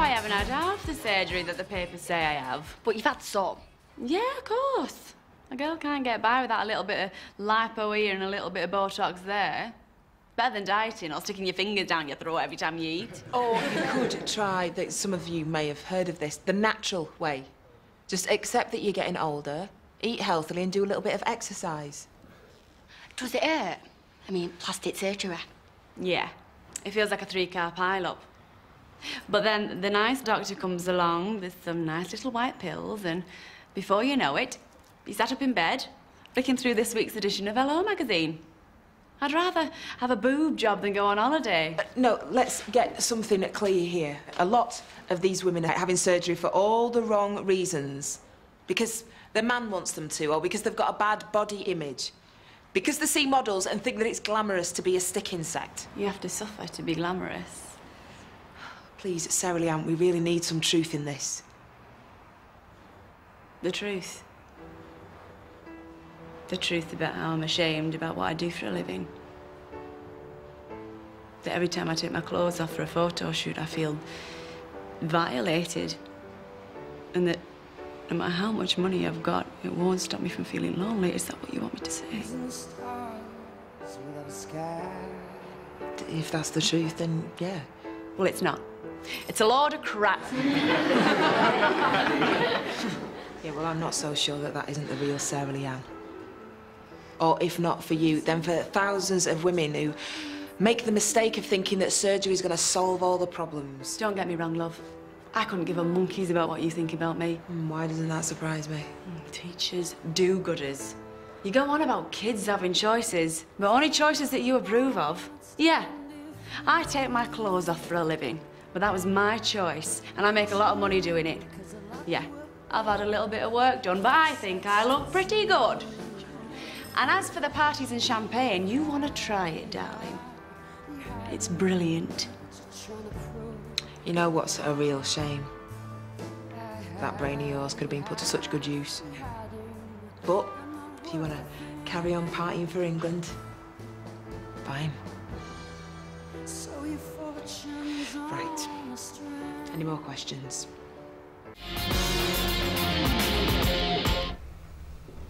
I haven't had half the surgery that the papers say I have. But you've had some. Yeah, of course. A girl can't get by without a little bit of lipo here and a little bit of Botox there. Better than dieting or sticking your fingers down your throat every time you eat. Or you could try, that some of you may have heard of this, the natural way. Just accept that you're getting older, eat healthily and do a little bit of exercise. Does it hurt? I mean, plastic surgery. Yeah. It feels like a three-car pile-up. But then the nice doctor comes along with some nice little white pills and before you know it, you sat up in bed, flicking through this week's edition of Hello magazine. I'd rather have a boob job than go on holiday. No, let's get something clear here. A lot of these women are having surgery for all the wrong reasons. Because their man wants them to, or because they've got a bad body image. Because they see models and think that it's glamorous to be a stick insect. You have to suffer to be glamorous. Please, Sarah-Leanne, we really need some truth in this. The truth? The truth about how I'm ashamed about what I do for a living. That every time I take my clothes off for a photo shoot, I feel violated. And that no matter how much money I've got, it won't stop me from feeling lonely. Is that what you want me to say? If that's the truth, then yeah. Well, it's not. It's a load of crap. Yeah, well, I'm not so sure that that isn't the real Sarah-Leanne. Or if not for you, then for thousands of women who make the mistake of thinking that surgery is going to solve all the problems. Don't get me wrong, love. I couldn't give a monkeys about what you think about me. Why doesn't that surprise me? Teachers, do-gooders. You go on about kids having choices, but only choices that you approve of. Yeah, I take my clothes off for a living, but that was my choice, and I make a lot of money doing it. Yeah, I've had a little bit of work done, but I think I look pretty good. And as for the parties and champagne, you want to try it, darling. It's brilliant. You know what's a real shame? That brain of yours could have been put to such good use. But if you want to carry on partying for England, fine. Right. Any more questions?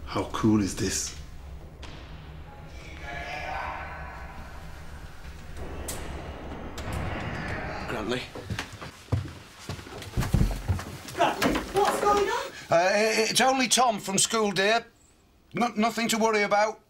How cool is this? Grantley. Grantley, what's going on? It's only Tom from school, dear. Nothing to worry about.